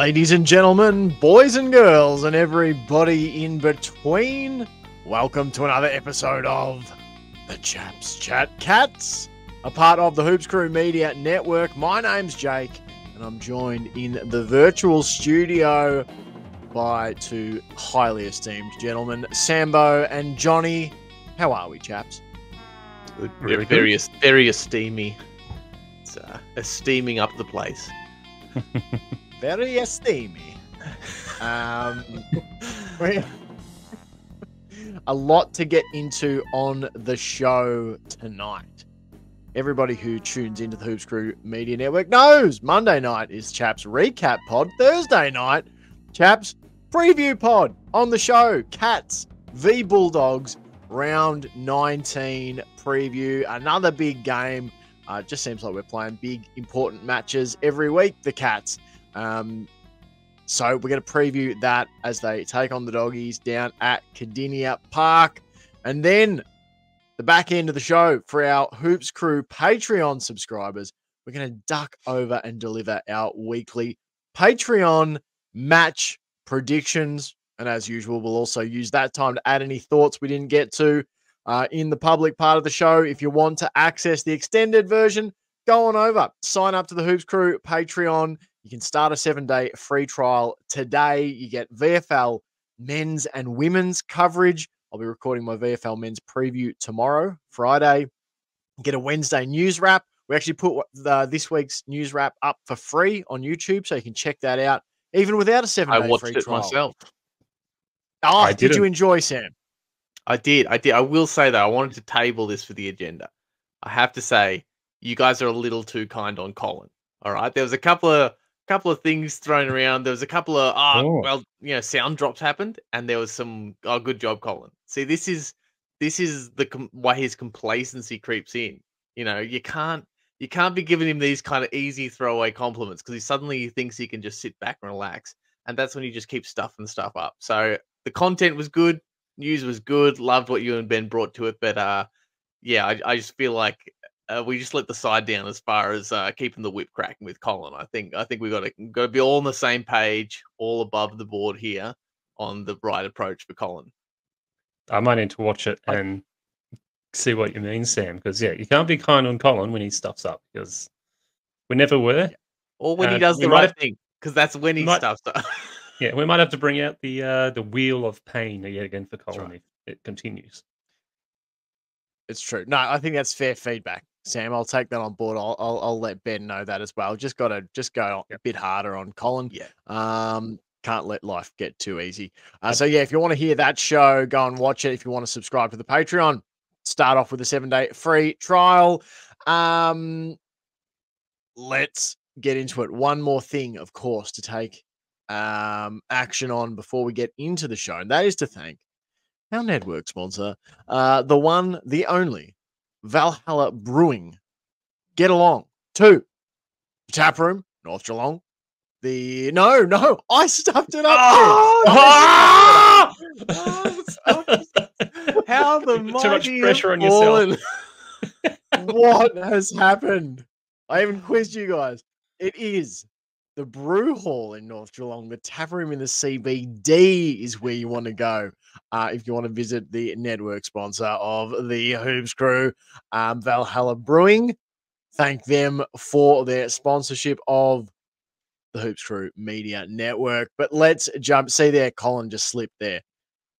Ladies and gentlemen, boys and girls, and everybody in between, welcome to another episode of the Chaps Chat Cats, a part of the Hoops Crew Media Network. My name's Jake, and I'm joined in the virtual studio by two highly esteemed gentlemen, Sambo and Johnny. How are we, chaps? Good, really very, good. Very esteemy. It's esteeming up the place. Very esteemy. A lot to get into on the show tonight. Everybody who tunes into the Hoops Crew Media Network knows Monday night is Chaps Recap Pod. Thursday night, Chaps Preview Pod. On the show, Cats v Bulldogs, round 19 preview. Another big game. Just seems like we're playing big, important matches every week, the Cats. So we're going to preview that as they take on the Doggies down at Kardinia Park. And then the back end of the show for our Hoops Crew Patreon subscribers, we're going to duck over and deliver our weekly Patreon match predictions. And as usual, we'll also use that time to add any thoughts we didn't get to in the public part of the show. If you want to access the extended version, go on over, sign up to the Hoops Crew Patreon. You can start a 7-day free trial today. You get VFL men's and women's coverage. I'll be recording my VFL men's preview tomorrow, Friday. Get a Wednesday news wrap. We actually put this week's news wrap up for free on YouTube, so you can check that out, even without a 7-day free trial. I watched it myself. Oh, did you enjoy, Sam? I did. I will say, though, I wanted to table this for the agenda. I have to say, you guys are a little too kind on Colin. All right? There was a couple of things thrown around. There was a couple of sound drops happened, and there was some good job, Colin. See, this is the why his complacency creeps in. You know, you can't be giving him these kind of easy throwaway compliments, because he suddenly thinks he can just sit back and relax, and that's when you just keep stuffing stuff up. So the content was good, news was good, loved what you and Ben brought to it, but I just feel like we just let the side down as far as keeping the whip cracking with Colin. I think we've got to be all on the same page, all above the board here on the right approach for Colin. I might need to watch it and see what you mean, Sam, because, yeah, you can't be kind on Colin when he stuffs up, because we never were. Yeah. Or when he does the right thing, because that's when he stuffs up. Yeah, we might have to bring out the wheel of pain yet again for Colin if it continues. It's true. No, I think that's fair feedback, Sam. I'll take that on board. I'll let Ben know that as well. Just got to go a bit harder on Colin. Yeah. Can't let life get too easy. If you want to hear that show, go and watch it. If you want to subscribe to the Patreon, start off with a 7-day free trial. Let's get into it. One more thing, of course, to take action on before we get into the show, and that is to thank our network sponsor, the one, the only, Valhalla Brewing. Get along to the tap room, North Geelong. I stuffed it up. How the mighty too much pressure on yourself. What has happened? I even quizzed you guys. It is the brew hall in North Geelong. The tap room in the CBD is where you want to go if you want to visit the network sponsor of the Hoops Crew, Valhalla Brewing. Thank them for their sponsorship of the Hoops Crew Media Network. But let's jump. See there, Colin just slipped there.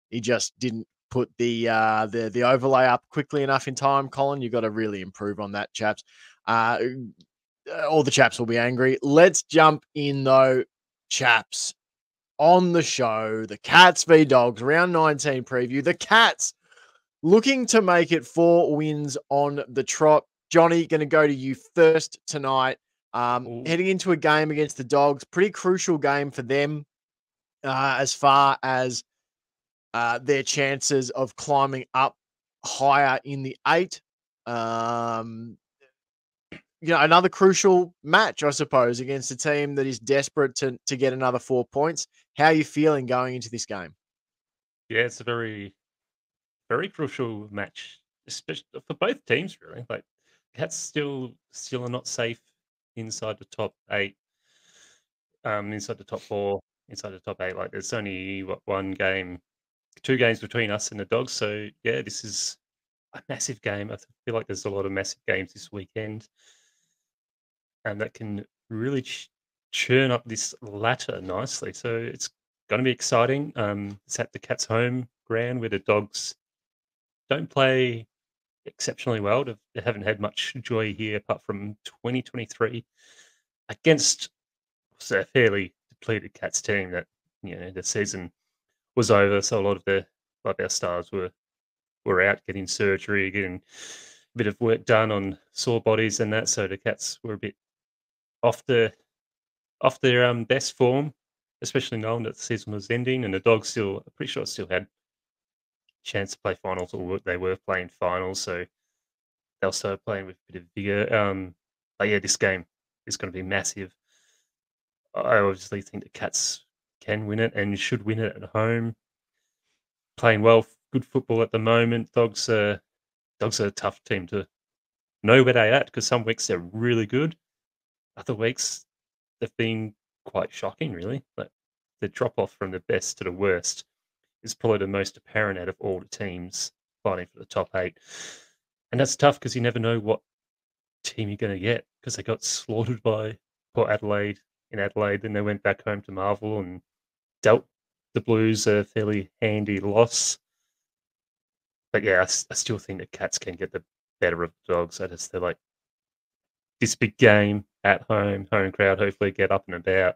He just didn't put the overlay up quickly enough in time. Colin, you've got to really improve on that, chaps. All the chaps will be angry. Let's jump in, though, chaps. On the show, the Cats v Dogs, round 19 preview. The Cats looking to make it 4 wins on the trot. Johnny, going to go to you first tonight. Heading into a game against the Dogs, pretty crucial game for them as far as their chances of climbing up higher in the 8. Another crucial match, I suppose, against a team that is desperate to get another 4 points. How are you feeling going into this game? Yeah, it's a very, very crucial match, especially for both teams, really. Like, Cats still are not safe inside the top 8. inside the top four, inside the top eight. Like there's only two games between us and the Dogs. So yeah, this is a massive game. I feel like there's a lot of massive games this weekend, and that can really churn up this ladder nicely. So it's going to be exciting. It's at the Cats' home ground, where the Dogs don't play exceptionally well. They haven't had much joy here apart from 2023 against a fairly depleted Cats team that, you know, the season was over, so a lot of our stars were out getting surgery, getting a bit of work done on sore bodies and that. So the Cats were a bit off their best form, especially knowing that the season was ending, and the Dogs still, I'm pretty sure, still had chance to play finals, or they were playing finals, so they'll start playing with a bit of vigor. But yeah, this game is going to be massive. I obviously think the Cats can win it and should win it at home. Playing well, good football at the moment. Dogs are a tough team to know where they're at, because some weeks they're really good, other weeks they've been quite shocking, really. But the drop off from the best to the worst is probably the most apparent out of all the teams fighting for the top eight. And that's tough, because you never know what team you're going to get, because they got slaughtered by Port Adelaide in Adelaide, then they went back home to Marvel and dealt the Blues a fairly handy loss. But yeah, I still think the Cats can get the better of the Dogs. They're like, this big game at home, home crowd, hopefully get up and about,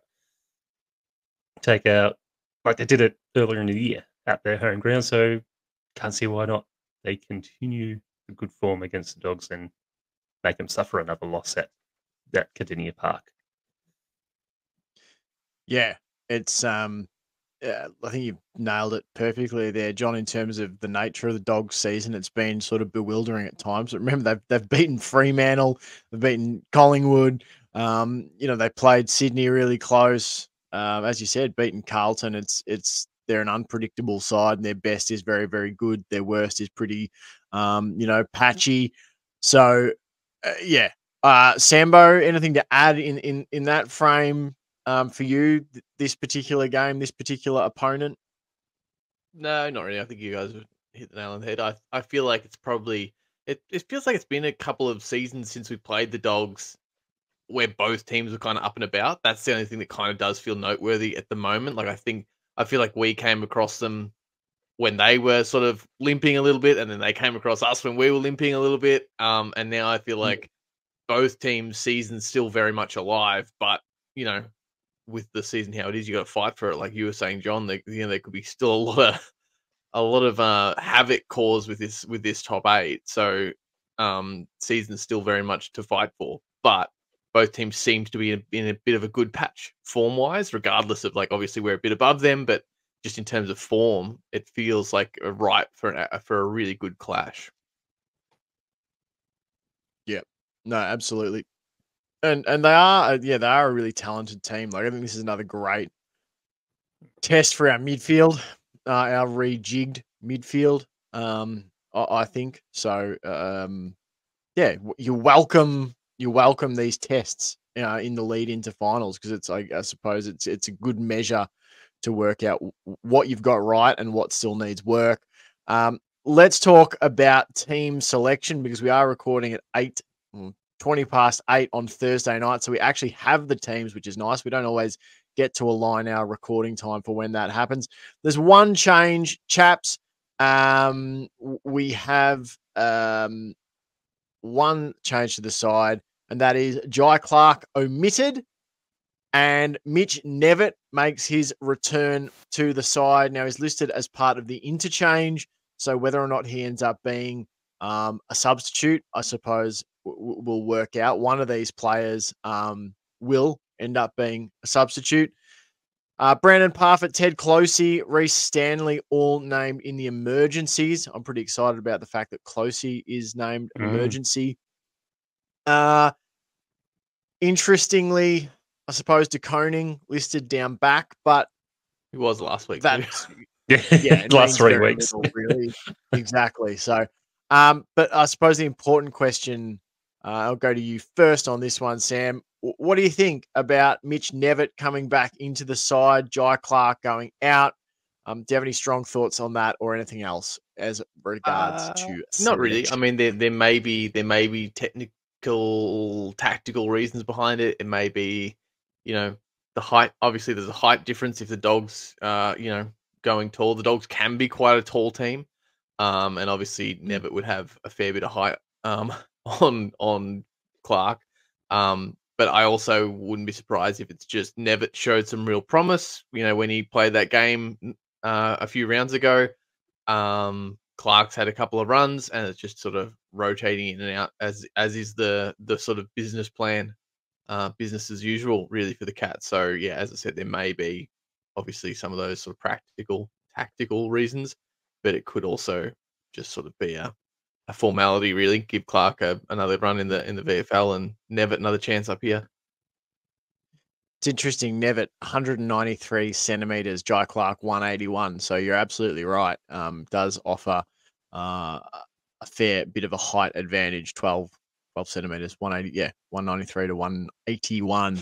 take out, like they did it earlier in the year at their home ground. So can't see why not. They continue the good form against the Dogs and make them suffer another loss at that Kardinia Park. Yeah, it's I think you've nailed it perfectly there, John, in terms of the nature of the Dogs season. It's been sort of bewildering at times. But remember, they've beaten Fremantle, they've beaten Collingwood. You know, they played Sydney really close. As you said, beaten Carlton. They're an unpredictable side, and their best is very, very good. Their worst is pretty, you know, patchy. So, yeah. Sambo, anything to add in that frame? For you, this particular game, this particular opponent? No, not really. I think you guys have hit the nail on the head. I feel like it's probably... It feels like it's been a couple of seasons since we played the Dogs where both teams were kind of up and about. That's the only thing that kind of does feel noteworthy at the moment. Like, I feel like we came across them when they were sort of limping a little bit, and then they came across us when we were limping a little bit. And now I feel like both teams' season's still very much alive, but, you know, with the season how it is, you got to fight for it. Like you were saying, John, you know, there could be still a lot of havoc caused with this top eight. So season's still very much to fight for, but both teams seem to be in a bit of a good patch form wise, regardless of, like, obviously we're a bit above them, but just in terms of form, it feels like a right for a really good clash. Yeah, no, absolutely. And they are a really talented team. Like, I think this is another great test for our midfield, our rejigged midfield. I think so. Yeah, you welcome these tests in the lead into finals, because it's, I suppose, it's a good measure to work out what you've got right and what still needs work. Let's talk about team selection, because we are recording at 8:20 past 8 on Thursday night. So we actually have the teams, which is nice. We don't always get to align our recording time for when that happens. There's one change, chaps. We have one change to the side, and that is Jhye Clark omitted, and Mitch Knevitt makes his return to the side. Now, he's listed as part of the interchange. So whether or not he ends up being a substitute, I suppose, will work out. One of these players will end up being a substitute. Brandon Parfitt, Ted Closey, Reese Stanley, all named in the emergencies. I'm pretty excited about the fact that Closey is named emergency. Interestingly, I suppose De Koning listed down back, but he was last week. Yeah, last 3 weeks. Little, really. Exactly. So, but I suppose the important question, I'll go to you first on this one, Sam. What do you think about Mitch Knevitt coming back into the side, Jhye Clark going out? Do you have any strong thoughts on that or anything else as regards to not really? I mean, there may be technical, tactical reasons behind it. It may be, you know, the height. Obviously, there's a height difference. If the Dogs, you know, going tall, the Dogs can be quite a tall team, and obviously Knevitt would have a fair bit of height on Clark. But I also wouldn't be surprised if it's just Knevitt showed some real promise. You know, when he played that game a few rounds ago, Clark's had a couple of runs, and it's just sort of rotating in and out, as is the sort of business plan, business as usual, really, for the Cats. So, yeah, as I said, there may be obviously some of those sort of practical, tactical reasons, but it could also just sort of be a formality, really. Give Clark another run in the VFL and Knevitt another chance up here. It's interesting. Knevitt 193 centimeters, Jhye Clark 181. So you're absolutely right. Does offer a fair bit of a height advantage. 12 centimeters, 180. Yeah, 193 to 181.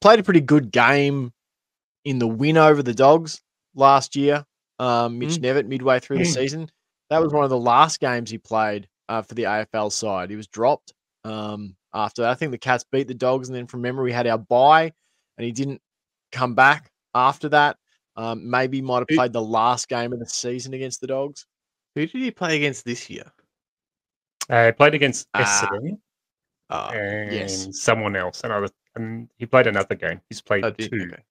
Played a pretty good game in the win over the Dogs last year. Mitch Knevitt midway through the season. That was one of the last games he played for the AFL side. He was dropped after that. I think the Cats beat the Dogs, and then from memory, we had our bye, and he didn't come back after that. Maybe might have played the last game of the season against the Dogs. Who did he play against this year? He played against Essendon and someone else. And he played another game. He's played two. Okay.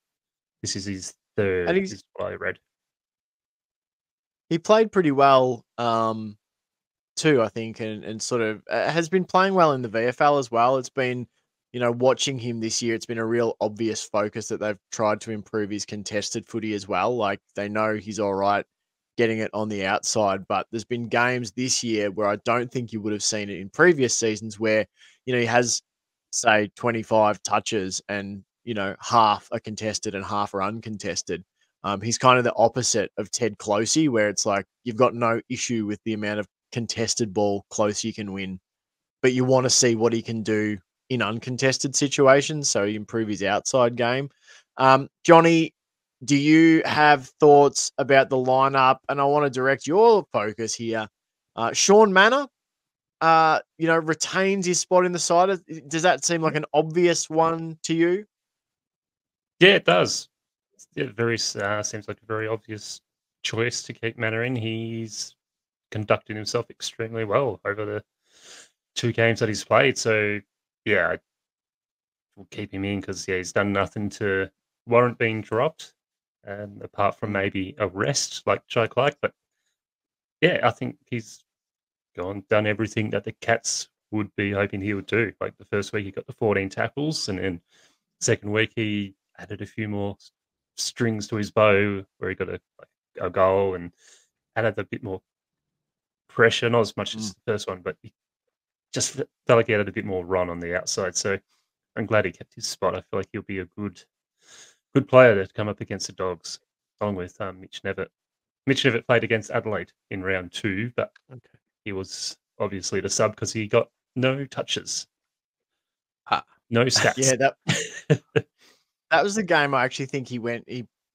This is his third. This is what I read. He played pretty well, too, I think, and sort of has been playing well in the VFL as well. It's been, you know, watching him this year, it's been a real obvious focus that they've tried to improve his contested footy as well. Like, they know he's all right getting it on the outside, but there's been games this year where I don't think you would have seen it in previous seasons where, you know, he has, say, 25 touches and, you know, half are contested and half are uncontested. He's kind of the opposite of Ted Closey, where it's like you've got no issue with the amount of contested ball Closey can win, but you want to see what he can do in uncontested situations, so he improve his outside game. Johnny, do you have thoughts about the lineup? And I want to direct your focus here. Sean Manor, you know, retains his spot in the side. Does that seem like an obvious one to you? Yeah, it does. It seems like a very obvious choice to keep Manor in. He's conducted himself extremely well over the two games that he's played. So, yeah, we'll keep him in because, yeah, he's done nothing to warrant being dropped, apart from maybe a rest like Jhye Clark. But, yeah, I think he's done everything that the Cats would be hoping he would do. Like, the first week he got the 14 tackles, and then second week he added a few more strings to his bow, where he got a goal and added a bit more pressure, not as much as the first one, but he just felt like he added a bit more run on the outside. So I'm glad he kept his spot. I feel like he'll be a good player to come up against the Dogs, along with Mitch Knevitt. Mitch Knevitt played against Adelaide in round two, but he was obviously the sub because he got no touches. No stats. Yeah, that... That was the game I actually think he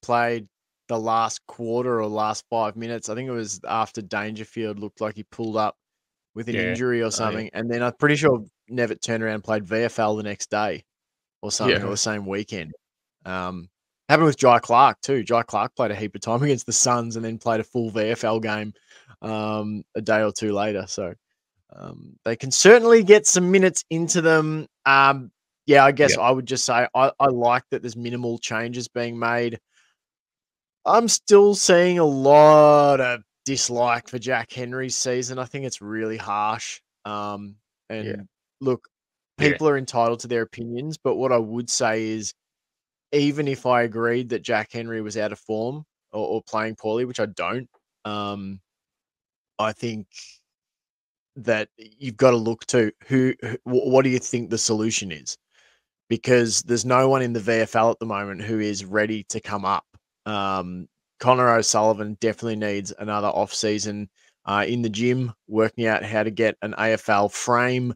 played the last quarter or last 5 minutes. I think it was after Dangerfield looked like he pulled up with an injury or something. And then I'm pretty sure Knevitt turned around and played VFL the next day or something, or the same weekend. Happened with Jhye Clark too. Jhye Clark played a heap of time against the Suns and then played a full VFL game a day or two later. So they can certainly get some minutes into them. Yeah, I guess I would just say I like that there's minimal changes being made. I'm still seeing a lot of dislike for Jack Henry's season. I think it's really harsh. And look, people are entitled to their opinions, but what I would say is even if I agreed that Jack Henry was out of form or playing poorly, which I don't, I think that you've got to look to what do you think the solution is? Because there's no one in the VFL at the moment who is ready to come up. Connor O'Sullivan definitely needs another off-season in the gym, working out how to get an AFL frame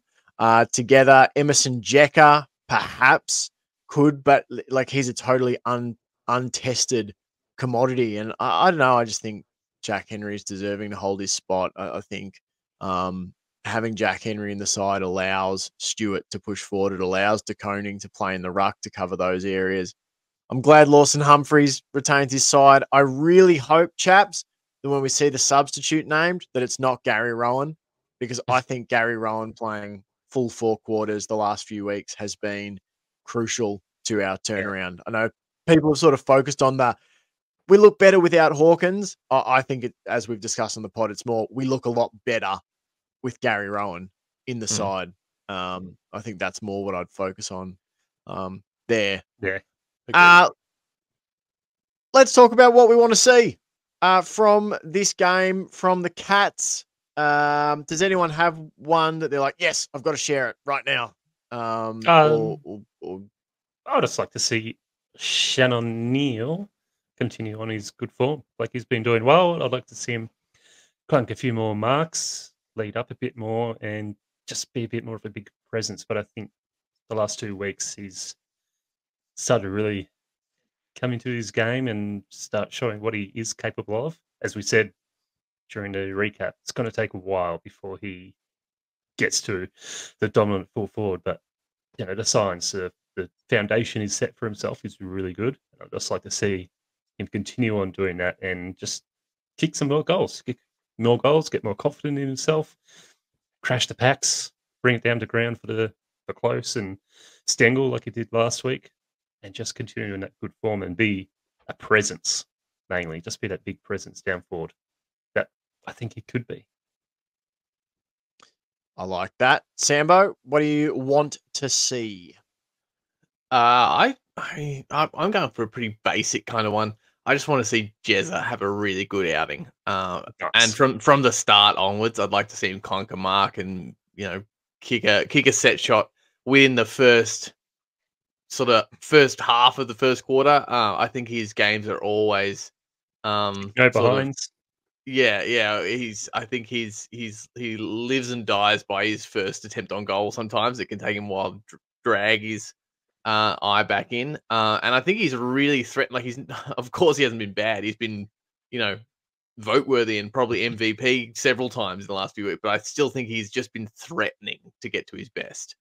together. Emerson Jecker perhaps could, but like he's a totally untested commodity. And I don't know. I just think Jack Henry is deserving to hold his spot. I think having Jack Henry in the side allows Stewart to push forward. It allows De Koning to play in the ruck to cover those areas. I'm glad Lawson Humphreys retains his side. I really hope, chaps, that when we see the substitute named, that it's not Gary Rowan, because I think Gary Rowan playing full four quarters the last few weeks has been crucial to our turnaround. Yeah. I know people have sort of focused on that. We look better without Hawkins. I think, as we've discussed on the pod, it's more we look a lot better with Gary Rowan in the side. I think that's more what I'd focus on there. Yeah. Okay. Let's talk about what we want to see from this game from the Cats. Does anyone have one that they're like, yes, I've got to share it right now? I would just like to see Shannon Neal continue on his good form. Like, he's been doing well. I'd like to see him clunk a few more marks, lead up a bit more, and just be a bit more of a big presence. But I think the last 2 weeks he's started to really come into his game and start showing what he is capable of. As we said during the recap, it's going to take a while before he gets to the dominant full forward. But, you know, the signs, the foundation he's set for himself is really good. I'd just like to see him continue on doing that and just kick some more goals. Kick more goals, get more confident in himself, crash the packs, bring it down to ground for the close and Stengle like he did last week. And just continue in that good form and be a presence, mainly. Just be that big presence down forward that I think he could be. I like that. Sambo, what do you want to see? I'm going for a pretty basic kind of one. I just want to see Jhye have a really good outing. Nice. And from the start onwards, I'd like to see him conquer mark and, you know, kick a set shot within the first half of the first quarter. I think his games are always go behind. Yeah. I think he lives and dies by his first attempt on goal. Sometimes it can take him a while to drag his eye back in. And I think he's really threatened. Like, he's, of course, he hasn't been bad. He's been, you know, vote worthy and probably MVP several times in the last few weeks. But I still think he's just been threatening to get to his best.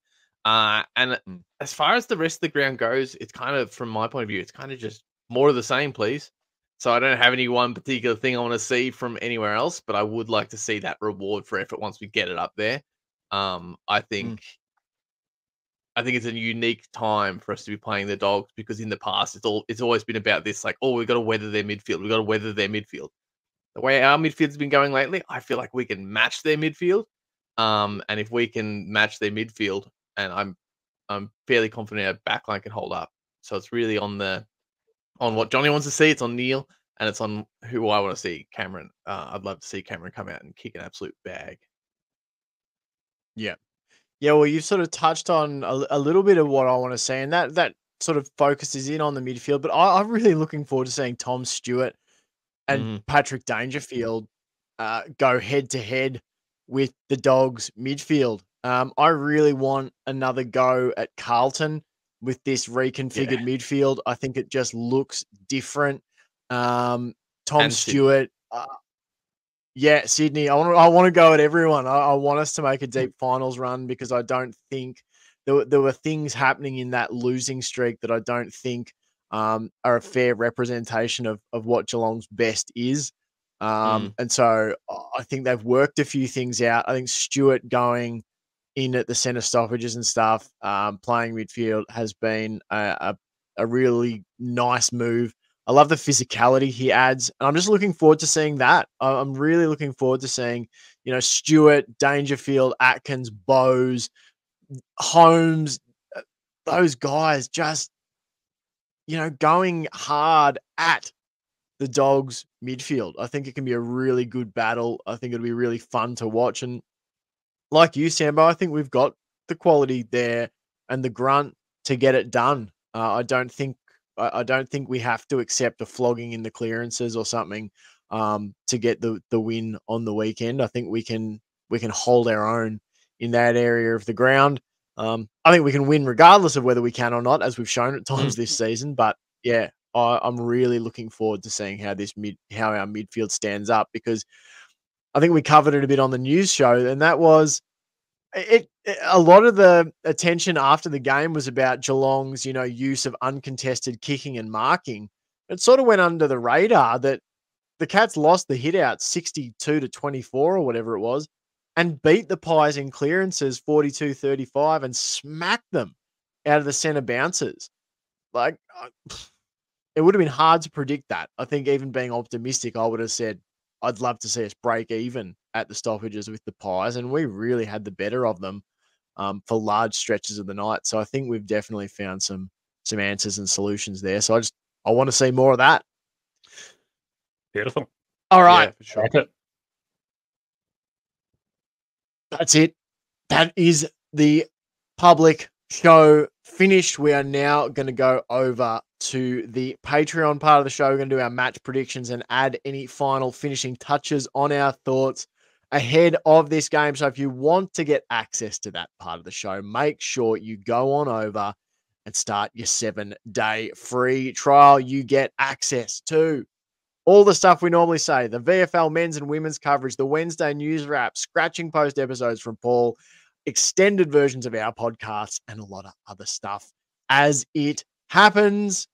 And as far as the rest of the ground goes, it's kind of, from my point of view, it's kind of just more of the same, please. So I don't have any one particular thing I want to see from anywhere else, but I would like to see that reward for effort once we get it up there. I think it's a unique time for us to be playing the Dogs, because in the past it's always been about this, like, oh, we've got to weather their midfield. We've got to weather their midfield. The way our midfield's been going lately, I feel like we can match their midfield. And if we can match their midfield, and I'm fairly confident our backline can hold up. So it's really on what Johnny wants to see. It's on Neil, and it's on who I want to see, Cameron. I'd love to see Cameron come out and kick an absolute bag. Yeah. Yeah, well, you've sort of touched on a little bit of what I want to see, and that sort of focuses in on the midfield. But I'm really looking forward to seeing Tom Stewart and Patrick Dangerfield go head-to-head with the Dogs' midfield. I really want another go at Carlton with this reconfigured midfield. I think it just looks different. Tom Stewart. Sydney. I want to go at everyone. I want us to make a deep finals run, because I don't think there were things happening in that losing streak that I don't think are a fair representation of what Geelong's best is. And so I think they've worked a few things out. I think Stewart going in at the centre stoppages and stuff, playing midfield, has been a really nice move. I love the physicality he adds, and I'm just looking forward to seeing that. I'm really looking forward to seeing, you know, Stewart, Dangerfield, Atkins, Bowes, Holmes, those guys just, you know, going hard at the Dogs' midfield. I think it can be a really good battle. I think it'll be really fun to watch. And like you, Sambo, I think we've got the quality there and the grunt to get it done. I don't think we have to accept a flogging in the clearances or something to get the win on the weekend. I think we can hold our own in that area of the ground. I think we can win regardless of whether we can or not, as we've shown at times this season. But yeah, I'm really looking forward to seeing how this our midfield stands up, because I think we covered it a bit on the news show, and that was it. A lot of the attention after the game was about Geelong's, you know, use of uncontested kicking and marking. It sort of went under the radar that the Cats lost the hit out 62-24 or whatever it was, and beat the Pies in clearances 42-35 and smacked them out of the centre bounces. Like, it would have been hard to predict that. I think even being optimistic, I would have said, I'd love to see us break even at the stoppages with the Pies, and we really had the better of them for large stretches of the night. So I think we've definitely found some answers and solutions there. So I want to see more of that. Beautiful. All right. Yeah, for sure. That's it. That is the public show finished. We are now going to go over to the Patreon part of the show. We're going to do our match predictions and add any final finishing touches on our thoughts ahead of this game. So if you want to get access to that part of the show, make sure you go on over and start your 7-day free trial. You get access to all the stuff we normally say, the VFL men's and women's coverage, the Wednesday news wrap, scratching post episodes from Paul, extended versions of our podcasts, and a lot of other stuff as it happens.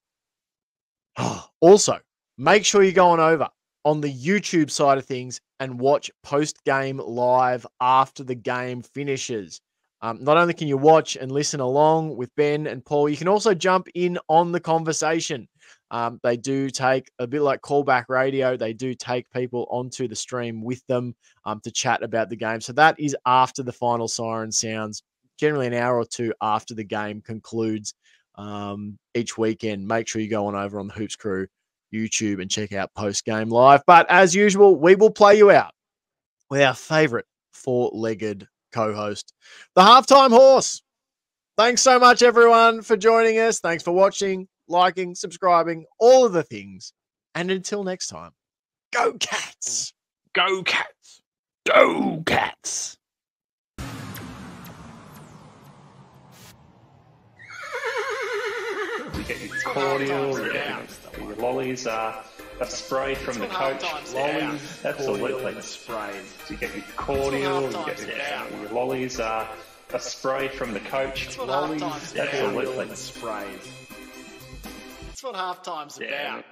Also, make sure you go on over on the YouTube side of things and watch post-game live after the game finishes. Not only can you watch and listen along with Ben and Paul, you can also jump in on the conversation. They do take, a bit like callback radio, they do take people onto the stream with them to chat about the game. So that is after the final siren sounds, generally an hour or two after the game concludes each weekend. Make sure you go on over on the Hoops Crew YouTube and check out post-game live. But as usual, we will play you out with our favorite four-legged co-host, the Halftime Horse. Thanks so much, everyone, for joining us. Thanks for watching, liking, subscribing, all of the things. And until next time, go Cats! Go Cats! Go Cats! You get your cordial, you get your lollies, a spray from the coach, lollies, absolutely. You get your cordial, you get your lollies, a spray from the coach, lollies, absolutely. That's what halftime's about.